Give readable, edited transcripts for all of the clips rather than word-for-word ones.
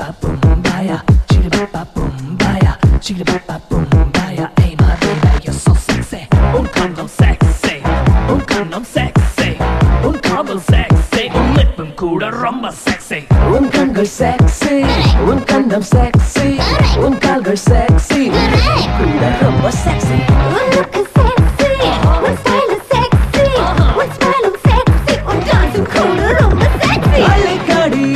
ba boom boom baya, jiggly ba boom baya, jiggly ba boom baya. Hey my baby, you're so sexy. Un Kankal sexy, un Kankal sexy, un Kankal sexy. Un lippum kuda romba sexy. Un Kankal sexy, un Kankal sexy, un Kankal sexy. Lippum kuda romba sexy. Un look is sexy, un style is sexy, un smile is sexy, un dance kuda romba sexy. Alikadi.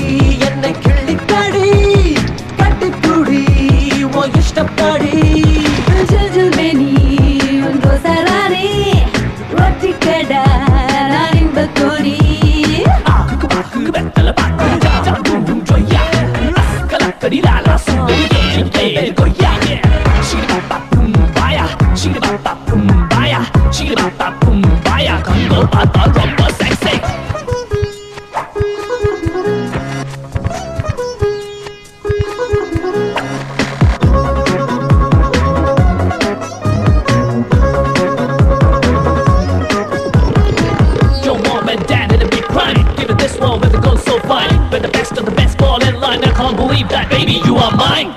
Baby, you are mine.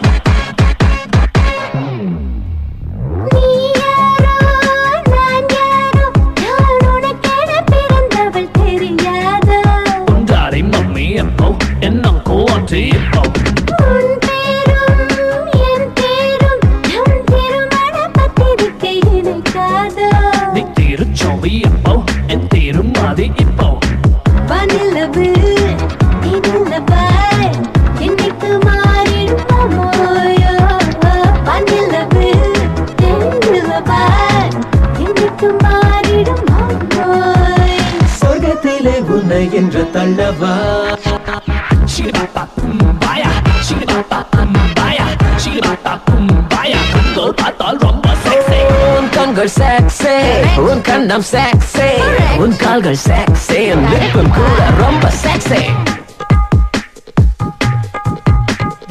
Sexy, un Kankal sexy, un Kankal sexy, un lippum kuda romba sexy.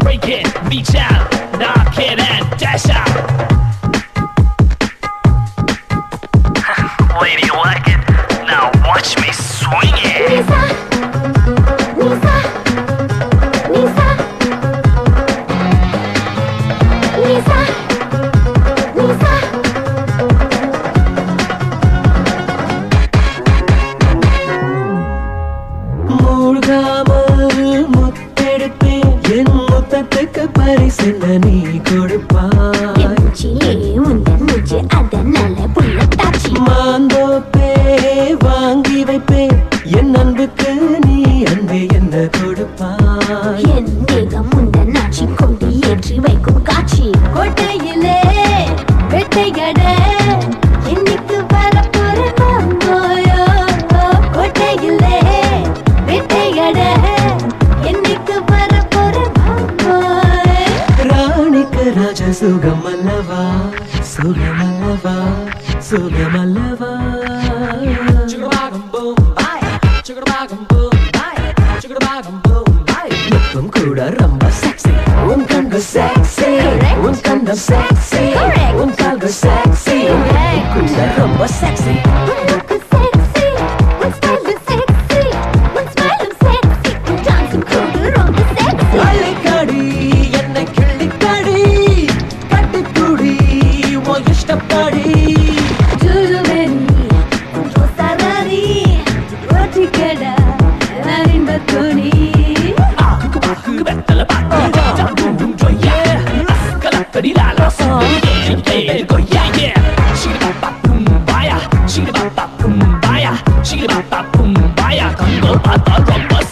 Break it, reach out, knock it and dash out. Lady, you like it? Now watch me swing it. She ba ba boom baya, Kankal ba ba romba